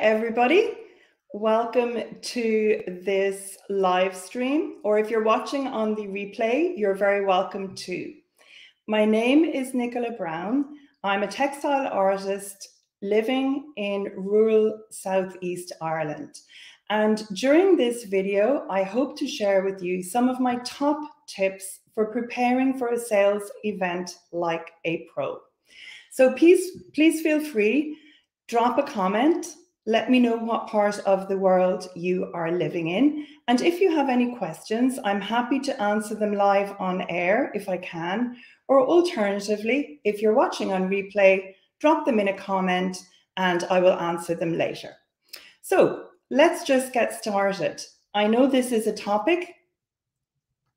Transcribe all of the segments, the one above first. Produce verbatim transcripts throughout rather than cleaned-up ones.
everybody. Welcome to this live stream, or if you're watching on the replay, you're very welcome too. My name is Nicola Brown. I'm a textile artist living in rural Southeast Ireland. And during this video, I hope to share with you some of my top tips for preparing for a sales event like a pro. So please, please feel free, drop a comment, let me know what part of the world you are living in. And if you have any questions, I'm happy to answer them live on air if I can, or alternatively, if you're watching on replay, drop them in a comment and I will answer them later. So let's just get started. I know this is a topic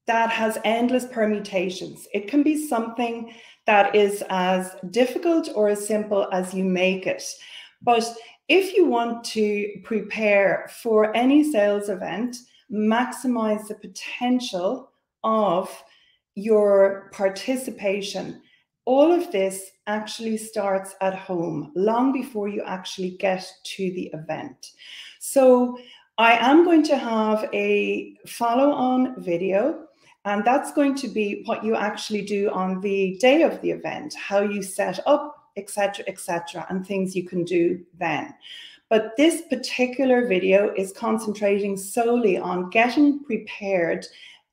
that has endless permutations. It can be something that is as difficult or as simple as you make it. But if you want to prepare for any sales event, maximize the potential of your participation. All of this actually starts at home, long before you actually get to the event. So I am going to have a follow-on video, and that's going to be what you actually do on the day of the event, how you set up, et cetera, et cetera, and things you can do then. But this particular video is concentrating solely on getting prepared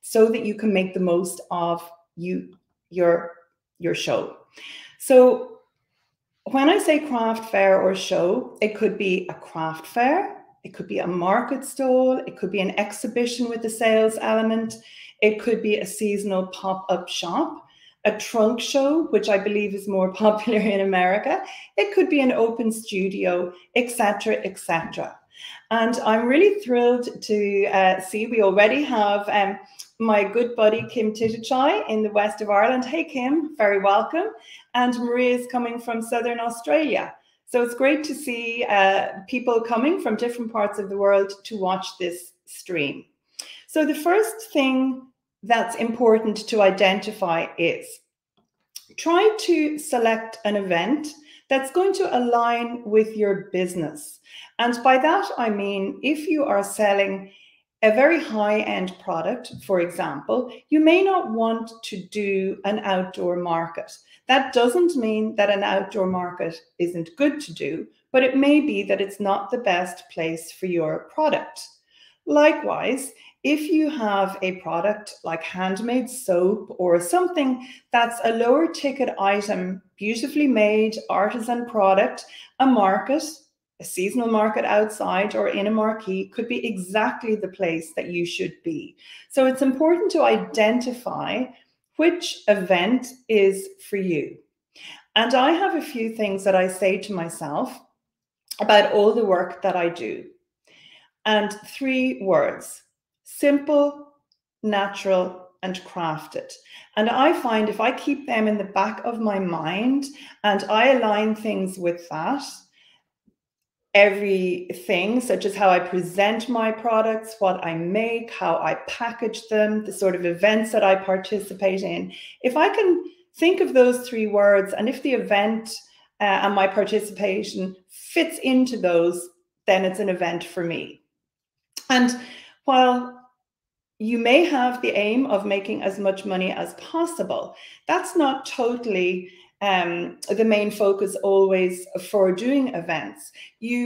so that you can make the most of you, your, your show. So when I say craft fair or show, it could be a craft fair, it could be a market stall, it could be an exhibition with a sales element, it could be a seasonal pop-up shop, a trunk show, which I believe is more popular in America, it could be an open studio, et cetera, et cetera. And I'm really thrilled to uh, see we already have um, my good buddy Kim Titichai in the west of Ireland. Hey Kim, very welcome. And Maria is coming from southern Australia. So it's great to see uh, people coming from different parts of the world to watch this stream. So the first thing that's important to identify is try to select an event that's going to align with your business. And by that, I mean, if you are selling a very high-end product, for example, you may not want to do an outdoor market. That doesn't mean that an outdoor market isn't good to do, but it may be that it's not the best place for your product. Likewise, if you have a product like handmade soap or something that's a lower ticket item, beautifully made artisan product, a market, a seasonal market outside or in a marquee could be exactly the place that you should be. So it's important to identify which event is for you. And I have a few things that I say to myself about all the work that I do. And three words, simple, natural, and crafted. And I find if I keep them in the back of my mind and I align things with that, everything, such as how I present my products, what I make, how I package them, the sort of events that I participate in. If I can think of those three words, and if the event uh, and my participation fits into those, then it's an event for me. And while you may have the aim of making as much money as possible, that's not totally Um, the main focus always for doing events. You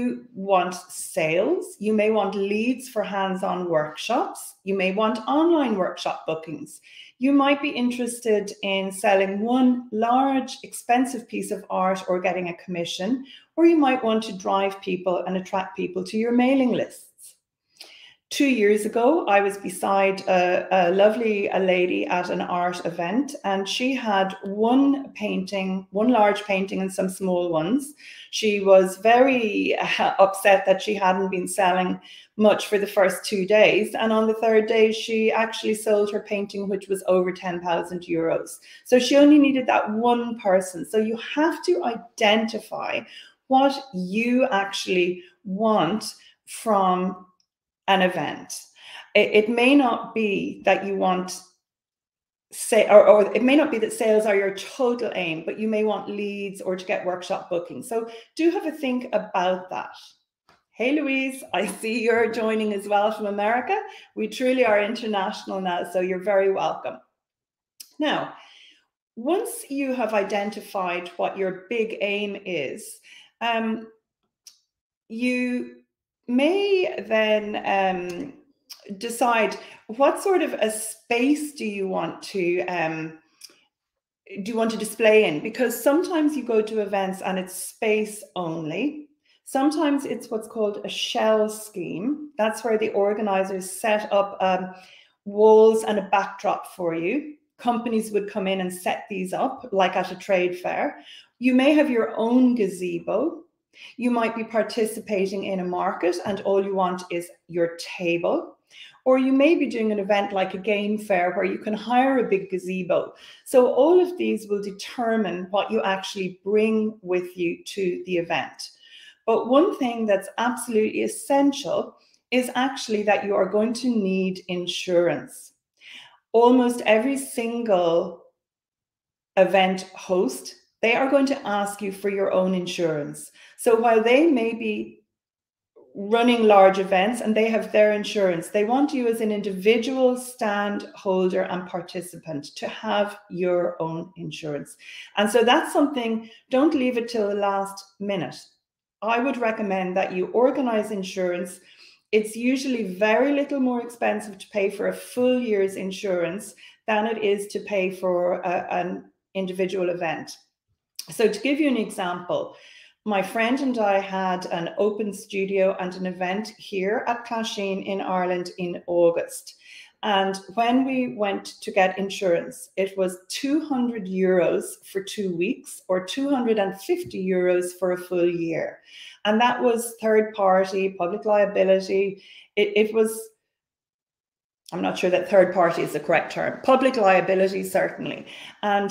want sales, you may want leads for hands-on workshops, you may want online workshop bookings. You might be interested in selling one large, expensive piece of art or getting a commission, or you might want to drive people and attract people to your mailing lists. Two years ago, I was beside a, a lovely a lady at an art event, and she had one painting, one large painting and some small ones. She was very uh, upset that she hadn't been selling much for the first two days. And on the third day, she actually sold her painting, which was over ten thousand euros. So she only needed that one person. So you have to identify what you actually want from an event. It, it may not be that you want say or, or it may not be that sales are your total aim, but you may want leads or to get workshop bookings. So do have a think about that. Hey Louise, I see you're joining as well from America. We truly are international now, so you're very welcome. Now, once you have identified what your big aim is, um, you may then um, decide what sort of a space do you want to um, do you want to display in, because sometimes you go to events and it's space only. Sometimes it's what's called a shell scheme. That's where the organizers set up um, walls and a backdrop for you. Companies would come in and set these up, like at a trade fair. You may have your own gazebo. You might be participating in a market and all you want is your table. Or you may be doing an event like a game fair where you can hire a big gazebo. So all of these will determine what you actually bring with you to the event. But one thing that's absolutely essential is actually that you are going to need insurance. Almost every single event host, they are going to ask you for your own insurance. So while they may be running large events and they have their insurance, they want you as an individual stand holder and participant to have your own insurance. And so that's something, don't leave it till the last minute. I would recommend that you organize insurance. It's usually very little more expensive to pay for a full year's insurance than it is to pay for a, an individual event. So to give you an example, my friend and I had an open studio and an event here at Clasheen in Ireland in August. And when we went to get insurance, it was two hundred euros for two weeks or two hundred fifty euros for a full year. And that was third party, public liability. It, it was, I'm not sure that third party is the correct term, public liability, certainly. And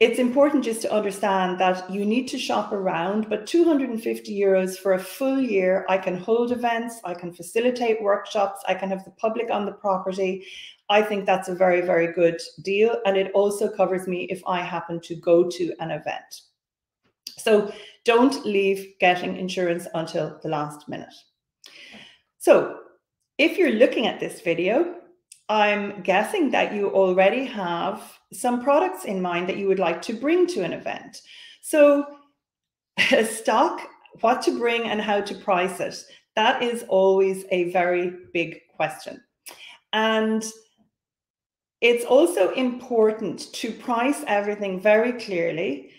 it's important just to understand that you need to shop around, but two hundred fifty euros for a full year, I can hold events, I can facilitate workshops, I can have the public on the property. I think that's a very, very good deal. And it also covers me if I happen to go to an event. So don't leave getting insurance until the last minute. So if you're looking at this video, I'm guessing that you already have some products in mind that you would like to bring to an event. So stock, what to bring and how to price it. That is always a very big question. And it's also important to price everything very clearly.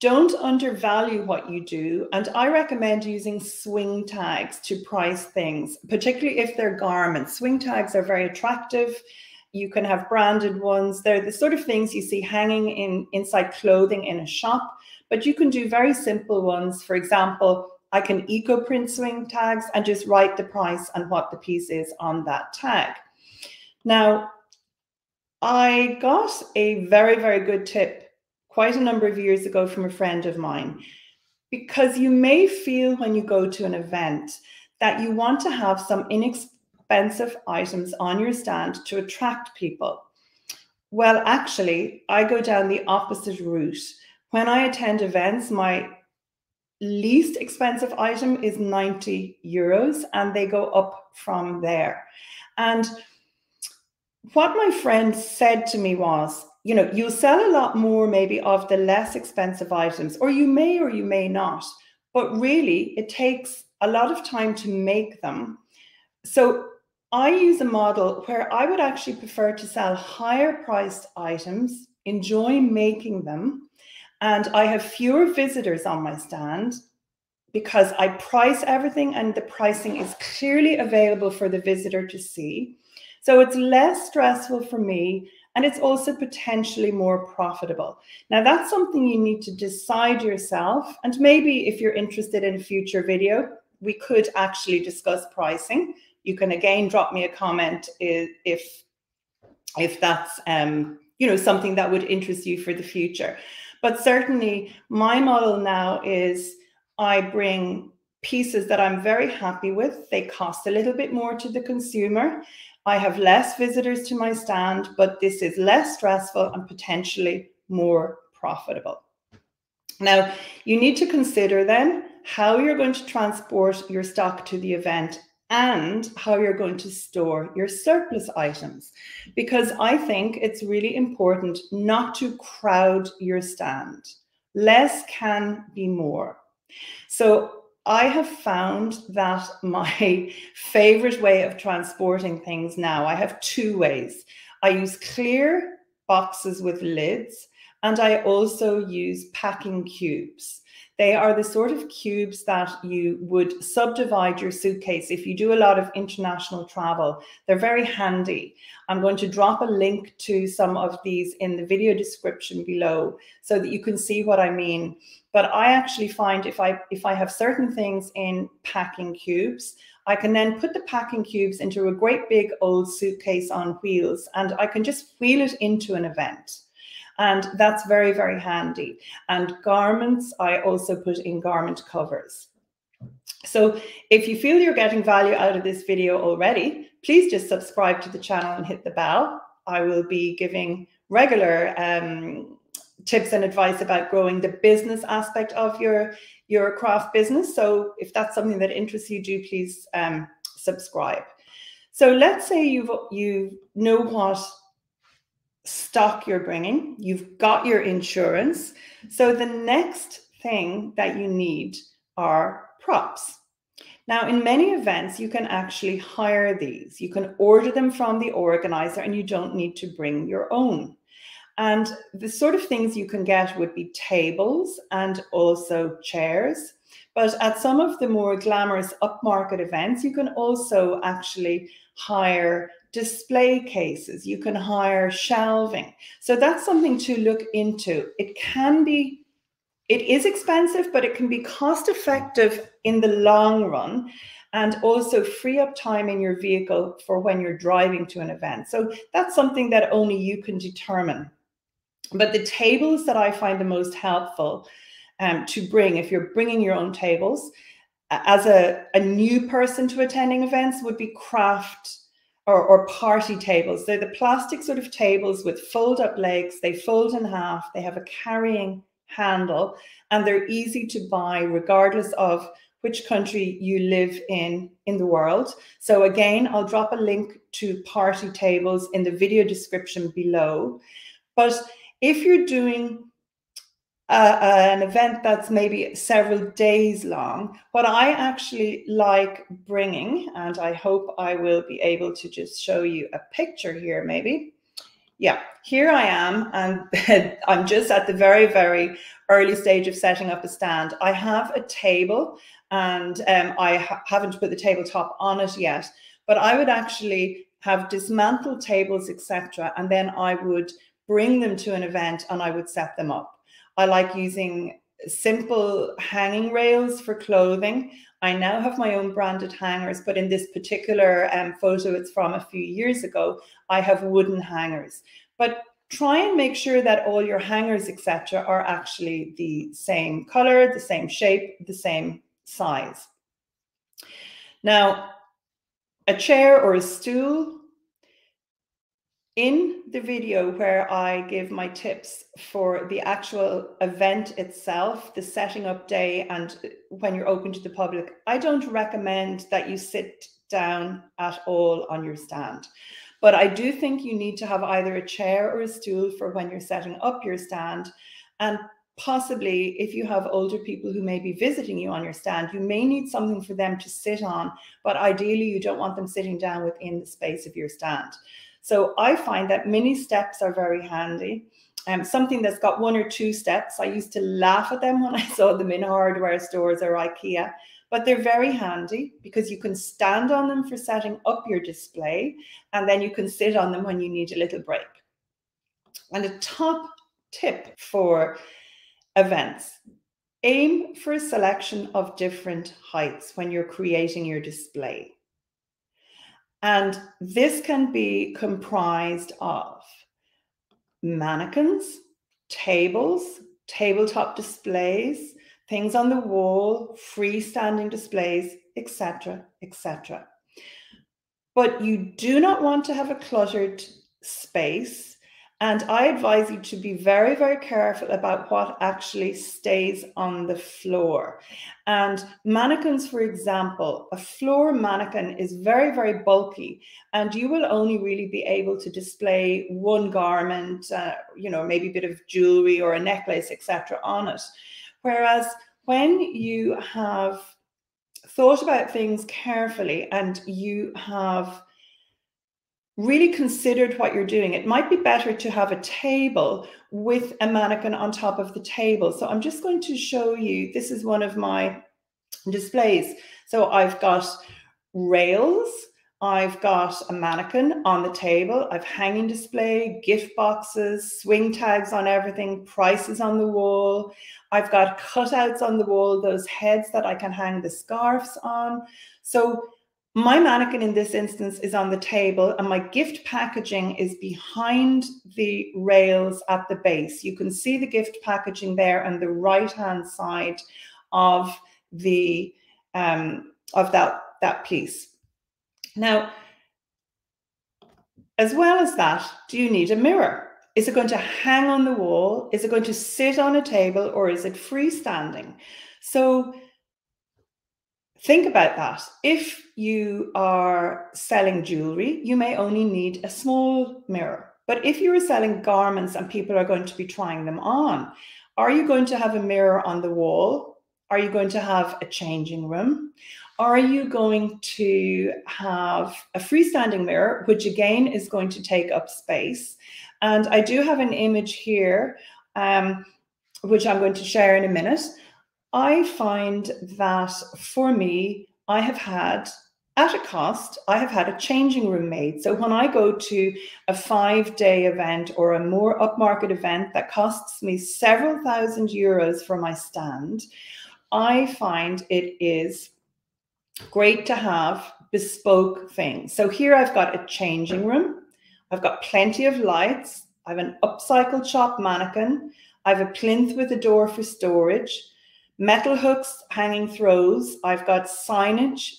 Don't undervalue what you do. And I recommend using swing tags to price things, particularly if they're garments. Swing tags are very attractive. You can have branded ones. They're the sort of things you see hanging in inside clothing in a shop, but you can do very simple ones. For example, I can eco print swing tags and just write the price and what the piece is on that tag. Now, I got a very, very good tip quite a number of years ago from a friend of mine, because you may feel when you go to an event that you want to have some inexpensive expensive items on your stand to attract people. Well, actually, I go down the opposite route. When I attend events, my least expensive item is ninety euros, and they go up from there. And what my friend said to me was, you know, you'll sell a lot more maybe of the less expensive items, or you may or you may not, but really it takes a lot of time to make them. So I use a model where I would actually prefer to sell higher priced items, enjoy making them, and I have fewer visitors on my stand because I price everything and the pricing is clearly available for the visitor to see. So it's less stressful for me and it's also potentially more profitable. Now that's something you need to decide yourself, and maybe if you're interested in a future video, we could actually discuss pricing. You can again drop me a comment if, if that's um, you know, something that would interest you for the future. But certainly my model now is I bring pieces that I'm very happy with. They cost a little bit more to the consumer. I have less visitors to my stand, but this is less stressful and potentially more profitable. Now, you need to consider then how you're going to transport your stock to the event, and how you're going to store your surplus items. Because I think it's really important not to crowd your stand. Less can be more. So I have found that my favorite way of transporting things now, I have two ways. I use clear boxes with lids, and I also use packing cubes. They are the sort of cubes that you would subdivide your suitcase. If you do a lot of international travel, they're very handy. I'm going to drop a link to some of these in the video description below so that you can see what I mean. But I actually find if I, if I have certain things in packing cubes, I can then put the packing cubes into a great big old suitcase on wheels, and I can just wheel it into an event. And that's very, very handy. And garments, I also put in garment covers. So if you feel you're getting value out of this video already, please just subscribe to the channel and hit the bell. I will be giving regular um, tips and advice about growing the business aspect of your, your craft business. So if that's something that interests you, do please um, subscribe. So let's say you've, you know what stock you're bringing, you've got your insurance. So the next thing that you need are props. Now, in many events, you can actually hire these. You can order them from the organizer and you don't need to bring your own. And the sort of things you can get would be tables and also chairs. But at some of the more glamorous upmarket events, you can also actually hire display cases. You can hire shelving. So that's something to look into. It can be, it is expensive, but it can be cost effective in the long run, and also free up time in your vehicle for when you're driving to an event. So that's something that only you can determine. But the tables that I find the most helpful um, to bring, if you're bringing your own tables, as a, a new person to attending events, would be craft Or, or party tables. They're the plastic sort of tables with fold up legs. They fold in half, they have a carrying handle, and they're easy to buy regardless of which country you live in in the world. So again, I'll drop a link to party tables in the video description below. But if you're doing Uh, uh, an event that's maybe several days long, what I actually like bringing, and I hope I will be able to just show you a picture here maybe. Yeah, here I am, and I'm just at the very, very early stage of setting up a stand. I have a table, and um, I ha haven't put the tabletop on it yet, but I would actually have dismantled tables, et cetera, and then I would bring them to an event and I would set them up. I like using simple hanging rails for clothing. I now have my own branded hangers, but in this particular um, photo, it's from a few years ago, I have wooden hangers. But try and make sure that all your hangers, et cetera, are actually the same color, the same shape, the same size. Now, a chair or a stool. In the video where I give my tips for the actual event itself, the setting up day, and when you're open to the public, I don't recommend that you sit down at all on your stand. But I do think you need to have either a chair or a stool for when you're setting up your stand. And possibly if you have older people who may be visiting you on your stand, you may need something for them to sit on, but ideally you don't want them sitting down within the space of your stand. So I find that mini steps are very handy. Um, something that's got one or two steps. I used to laugh at them when I saw them in hardware stores or IKEA, but they're very handy because you can stand on them for setting up your display, and then you can sit on them when you need a little break. And a top tip for events: aim for a selection of different heights when you're creating your display. And this can be comprised of mannequins, tables, tabletop displays, things on the wall, freestanding displays, et cetera, et cetera. But you do not want to have a cluttered space. And I advise you to be very, very careful about what actually stays on the floor. And mannequins, for example, a floor mannequin is very, very bulky, and you will only really be able to display one garment, uh, you know, maybe a bit of jewelry or a necklace, et cetera on it. Whereas when you have thought about things carefully and you have really considered what you're doing, it might be better to have a table with a mannequin on top of the table. So I'm just going to show you, this is one of my displays. So I've got rails, I've got a mannequin on the table, I've hanging display, gift boxes, swing tags on everything, prices on the wall. I've got cutouts on the wall, those heads that I can hang the scarves on. So my mannequin in this instance is on the table, and my gift packaging is behind the rails at the base. You can see the gift packaging there on the right-hand side of the um, of that that piece. Now, as well as that, do you need a mirror? Is it going to hang on the wall? Is it going to sit on a table, or is it freestanding? So think about that. If you are selling jewelry, you may only need a small mirror. But if you are selling garments and people are going to be trying them on, are you going to have a mirror on the wall? Are you going to have a changing room? Are you going to have a freestanding mirror, which again is going to take up space? And I do have an image here, um, which I'm going to share in a minute. I find that for me, I have had, at a cost, I have had a changing room made. So when I go to a five-day event or a more upmarket event that costs me several thousand euros for my stand, I find it is great to have bespoke things. So here I've got a changing room. I've got plenty of lights. I have an upcycled shop mannequin. I have a plinth with a door for storage. Metal hooks, hanging throws. I've got signage,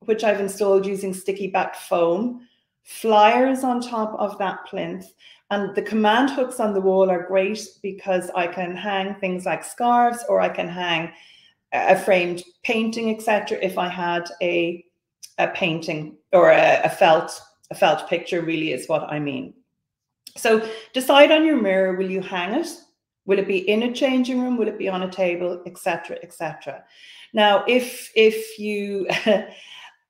which I've installed using sticky back foam. Flyers on top of that plinth. And the command hooks on the wall are great because I can hang things like scarves, or I can hang a framed painting, et cetera. If I had a, a painting or a, a, felt, a felt picture, really is what I mean. So decide on your mirror. Will you hang it? Will it be in a changing room? Will it be on a table, et cetera, et cetera? Now, if if you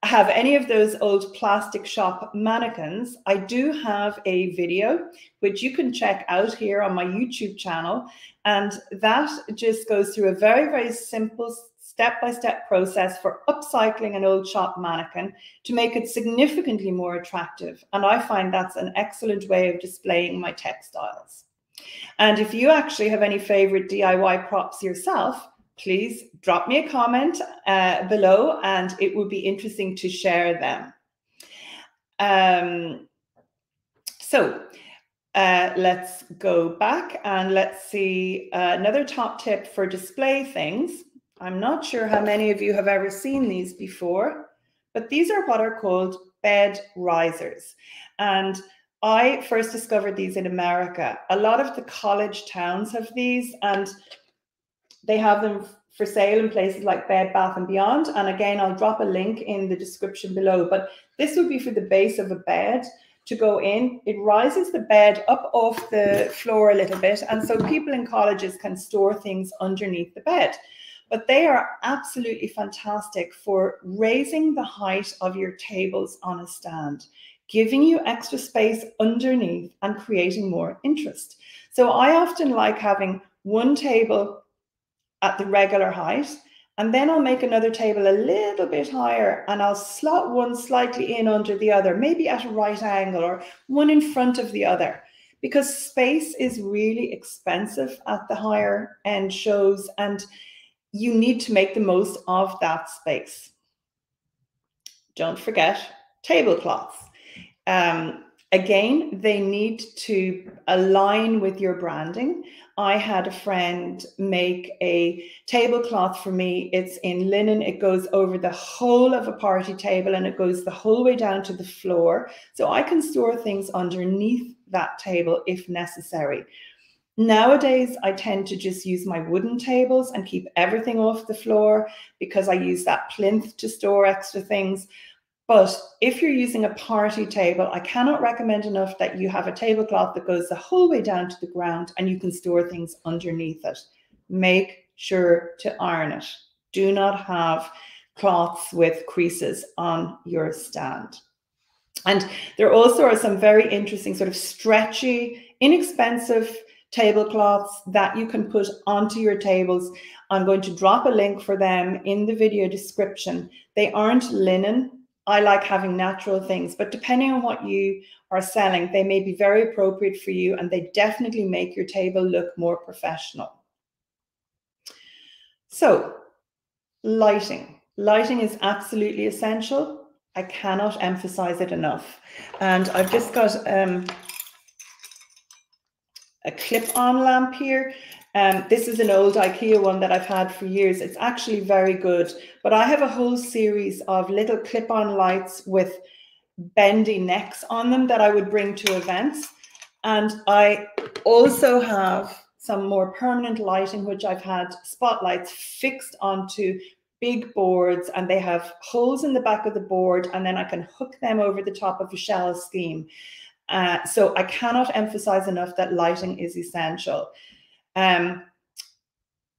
have any of those old plastic shop mannequins, I do have a video which you can check out here on my YouTube channel, and that just goes through a very, very simple step-by-step process for upcycling an old shop mannequin to make it significantly more attractive. And I find that's an excellent way of displaying my textiles. And if you actually have any favorite D I Y props yourself, please drop me a comment uh, below, and it would be interesting to share them. Um, so uh, let's go back and let's see uh, another top tip for display things. I'm not sure how many of you have ever seen these before, but these are what are called bed risers. And I first discovered these in America. A lot of the college towns have these, and they have them for sale in places like Bed Bath and Beyond. And again, I'll drop a link in the description below, but this would be for the base of a bed to go in. It rises the bed up off the floor a little bit, and so people in colleges can store things underneath the bed. But they are absolutely fantastic for raising the height of your tables on a stand, giving you extra space underneath and creating more interest. So I often like having one table at the regular height, and then I'll make another table a little bit higher, and I'll slot one slightly in under the other, maybe at a right angle, or one in front of the other, because space is really expensive at the higher end shows, and you need to make the most of that space. Don't forget tablecloths. Um, Again, they need to align with your branding. I had a friend make a tablecloth for me. It's in linen. It goes over the whole of a party table and it goes the whole way down to the floor. So I can store things underneath that table if necessary. Nowadays, I tend to just use my wooden tables and keep everything off the floor because I use that plinth to store extra things. But if you're using a party table, I cannot recommend enough that you have a tablecloth that goes the whole way down to the ground and you can store things underneath it. Make sure to iron it. Do not have cloths with creases on your stand. And there also are some very interesting sort of stretchy, inexpensive tablecloths that you can put onto your tables. I'm going to drop a link for them in the video description. They aren't linen. I like having natural things, but depending on what you are selling, they may be very appropriate for you and they definitely make your table look more professional. So lighting. Lighting is absolutely essential. I cannot emphasize it enough. And I've just got um, a clip-on lamp here. Um, this is an old IKEA one that I've had for years. It's actually very good, but I have a whole series of little clip-on lights with bendy necks on them that I would bring to events. And I also have some more permanent lighting, which I've had spotlights fixed onto big boards, and they have holes in the back of the board, and then I can hook them over the top of a shell scheme. Uh, so I cannot emphasize enough that lighting is essential. Um,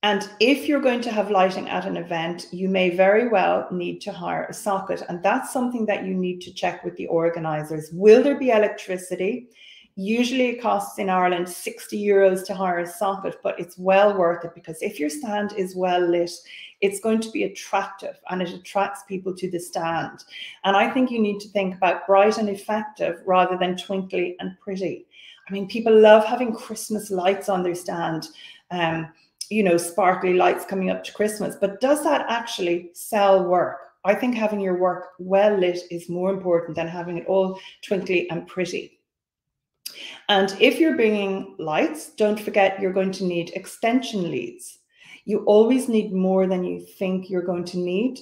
and if you're going to have lighting at an event, you may very well need to hire a socket. And that's something that you need to check with the organizers. Will there be electricity? Usually it costs in Ireland sixty euros to hire a socket, but it's well worth it because if your stand is well lit, it's going to be attractive and it attracts people to the stand. And I think you need to think about bright and effective rather than twinkly and pretty. I mean, people love having Christmas lights on their stand, um, you know, sparkly lights coming up to Christmas, but does that actually sell work? I think having your work well lit is more important than having it all twinkly and pretty. And if you're bringing lights, don't forget you're going to need extension leads. You always need more than you think you're going to need.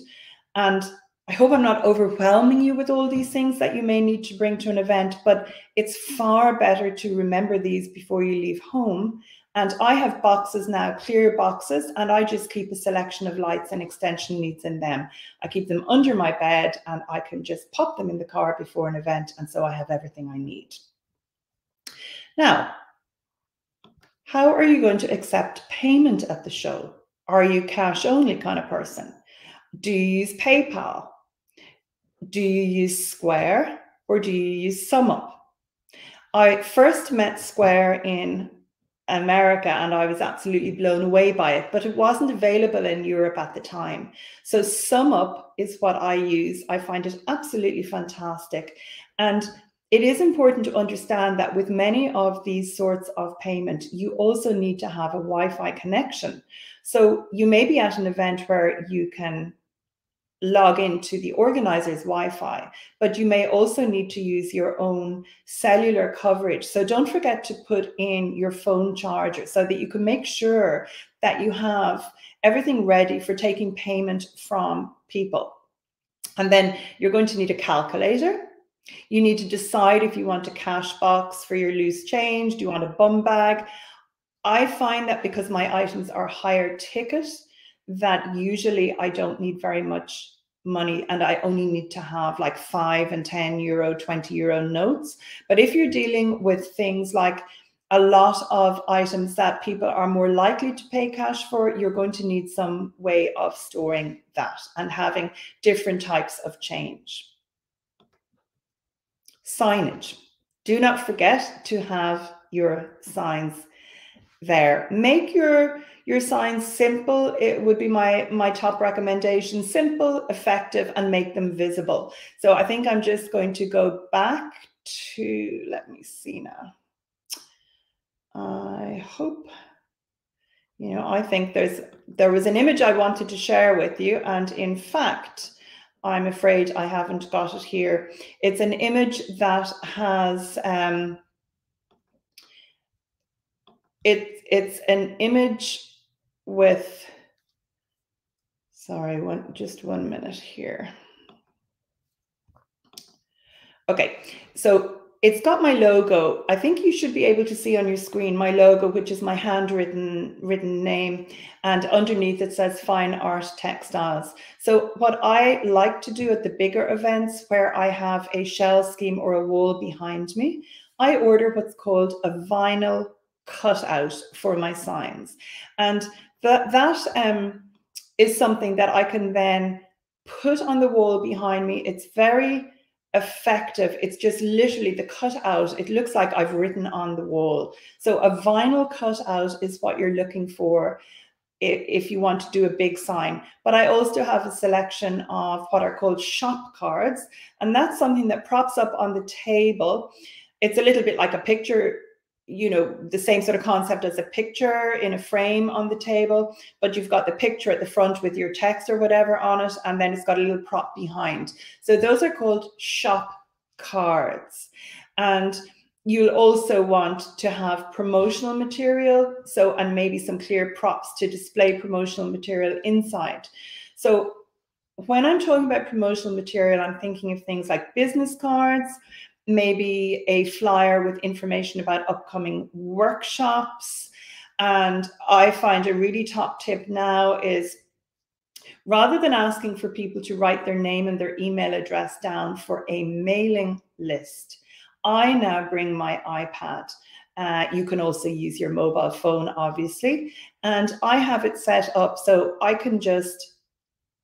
And I hope I'm not overwhelming you with all these things that you may need to bring to an event, but it's far better to remember these before you leave home. And I have boxes now, clear boxes, and I just keep a selection of lights and extension leads in them. I keep them under my bed and I can just pop them in the car before an event. And so I have everything I need. Now, how are you going to accept payment at the show? Are you cash only kind of person? Do you use PayPal? Do you use Square or do you use SumUp? I first met Square in America and I was absolutely blown away by it, but it wasn't available in Europe at the time. So SumUp is what I use. I find it absolutely fantastic. And it is important to understand that with many of these sorts of payment, you also need to have a Wi-Fi connection. So you may be at an event where you can log into the organizer's Wi-Fi, but you may also need to use your own cellular coverage. So don't forget to put in your phone charger so that you can make sure that you have everything ready for taking payment from people. And then you're going to need a calculator. You need to decide if you want a cash box for your loose change. Do you want a bum bag? I find that because my items are higher ticket, that usually I don't need very much money and I only need to have like five and ten euro, twenty euro notes. But if you're dealing with things like a lot of items that people are more likely to pay cash for, you're going to need some way of storing that and having different types of change. Signage. Do not forget to have your signs there. Make your your signs simple. It would be my my top recommendation. Simple, effective, and make them visible. So I think I'm just going to go back to, let me see now. I hope, you know, I think there's there was an image I wanted to share with you, and in fact I'm afraid I haven't got it here. It's an image that has, um, it, it's an image with, sorry, one, just one minute here. Okay, so it's got my logo. I think you should be able to see on your screen my logo, which is my handwritten written name. And underneath it says Fine Art Textiles. So what I like to do at the bigger events where I have a shell scheme or a wall behind me, I order what's called a vinyl cutout for my signs. And that, that um, is something that I can then put on the wall behind me. It's very effective. It's just literally the cutout. It looks like I've written on the wall. So a vinyl cutout is what you're looking for if you want to do a big sign. But I also have a selection of what are called shop cards. And that's something that props up on the table. It's a little bit like a picture, you know, the same sort of concept as a picture in a frame on the table, but you've got the picture at the front with your text or whatever on it, and then it's got a little prop behind. So those are called shop cards. And you'll also want to have promotional material, so, and maybe some clear props to display promotional material inside. So when I'm talking about promotional material, I'm thinking of things like business cards, maybe a flyer with information about upcoming workshops. And I find a really top tip now is, rather than asking for people to write their name and their email address down for a mailing list, I now bring my iPad. Uh, you can also use your mobile phone, obviously. And I have it set up so I can just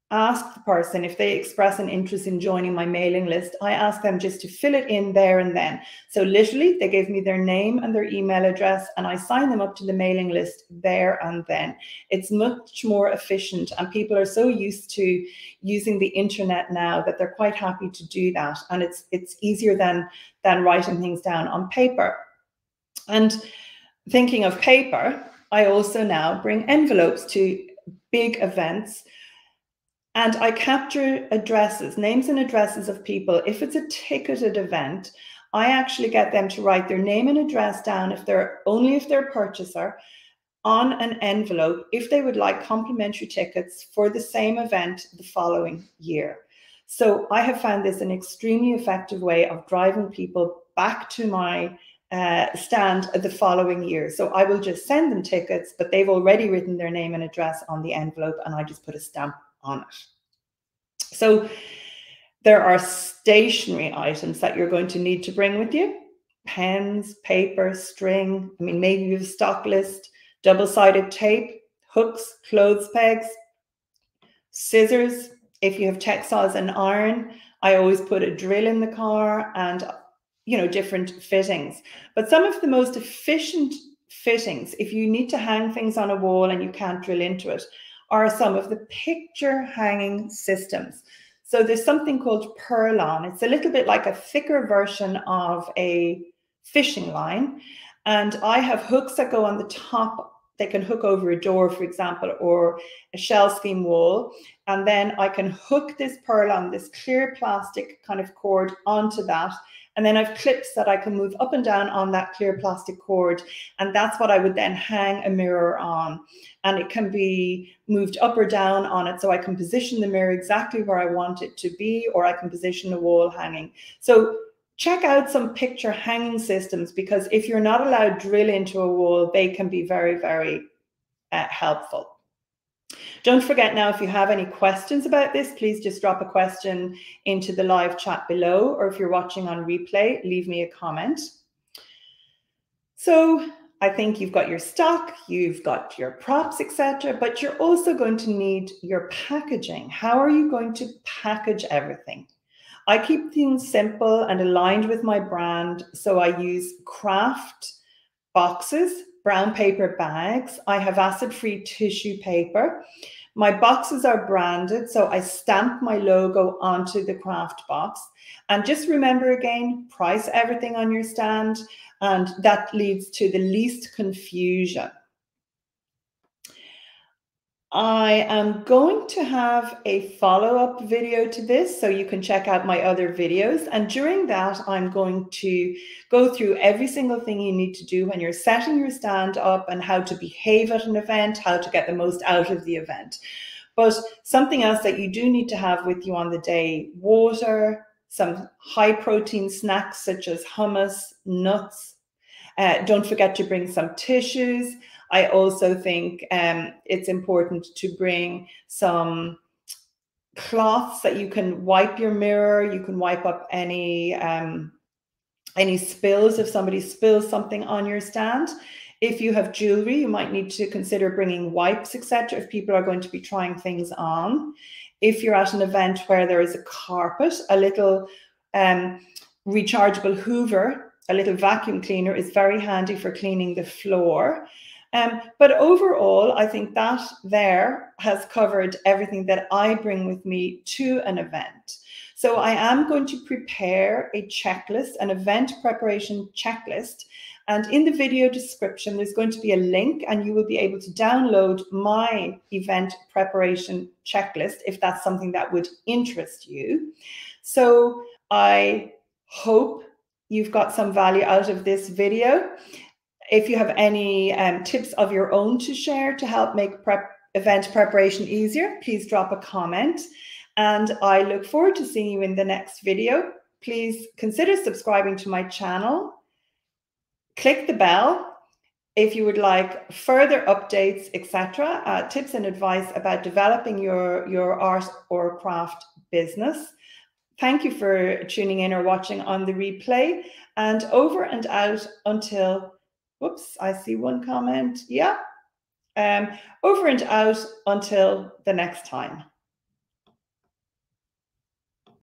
ask the person, if they express an interest in joining my mailing list, I ask them just to fill it in there and then. So literally, they gave me their name and their email address, and I sign them up to the mailing list there and then. It's much more efficient, and people are so used to using the internet now that they're quite happy to do that. And it's it's easier than, than writing things down on paper. And thinking of paper, I also now bring envelopes to big events. And I capture addresses, names and addresses of people. If it's a ticketed event, I actually get them to write their name and address down, if they're only if they're a purchaser, on an envelope if they would like complimentary tickets for the same event the following year. So I have found this an extremely effective way of driving people back to my uh, stand the following year. So I will just send them tickets, but they've already written their name and address on the envelope, and I just put a stamp on it. So there are stationary items that you're going to need to bring with you: pens, paper, string. I mean, maybe you have a stock list, double-sided tape, hooks, clothes pegs, scissors. If you have textiles and iron, I always put a drill in the car, and, you know, different fittings. But some of the most efficient fittings, if you need to hang things on a wall and you can't drill into it, are some of the picture hanging systems. So there's something called purlon. It's a little bit like a thicker version of a fishing line. And I have hooks that go on the top. They can hook over a door, for example, or a shell scheme wall. And then I can hook this purlon, this clear plastic kind of cord, onto that. And then I've clips that I can move up and down on that clear plastic cord. And that's what I would then hang a mirror on. And it can be moved up or down on it. So I can position the mirror exactly where I want it to be, or I can position a wall hanging. So check out some picture hanging systems, because if you're not allowed to drill into a wall, they can be very, very uh, helpful. Don't forget now, if you have any questions about this, please just drop a question into the live chat below, or if you're watching on replay, leave me a comment. So I think you've got your stock, you've got your props, et cetera, but you're also going to need your packaging. How are you going to package everything? I keep things simple and aligned with my brand, so I use craft boxes, brown paper bags. I have acid-free tissue paper. My boxes are branded, so I stamp my logo onto the craft box. And just remember again, price everything on your stand, and that leads to the least confusion. I am going to have a follow-up video to this, so you can check out my other videos. And during that, I'm going to go through every single thing you need to do when you're setting your stand up and how to behave at an event, how to get the most out of the event. But something else that you do need to have with you on the day: water, some high protein snacks such as hummus, nuts. Uh, don't forget to bring some tissues. I also think um, it's important to bring some cloths that you can wipe your mirror. You can wipe up any, um, any spills if somebody spills something on your stand. If you have jewelry, you might need to consider bringing wipes, et cetera, if people are going to be trying things on. If you're at an event where there is a carpet, a little um, rechargeable Hoover, a little vacuum cleaner is very handy for cleaning the floor. Um, but overall, I think that there has covered everything that I bring with me to an event. So I am going to prepare a checklist, an event preparation checklist. And in the video description, there's going to be a link and you will be able to download my event preparation checklist if that's something that would interest you. So I hope you've got some value out of this video. If you have any um, tips of your own to share to help make prep event preparation easier, please drop a comment. And I look forward to seeing you in the next video. Please consider subscribing to my channel. Click the bell if you would like further updates, et cetera, uh, tips and advice about developing your, your art or craft business. Thank you for tuning in or watching on the replay. And over and out until... Whoops, I see one comment. Yeah. Um, over and out until the next time.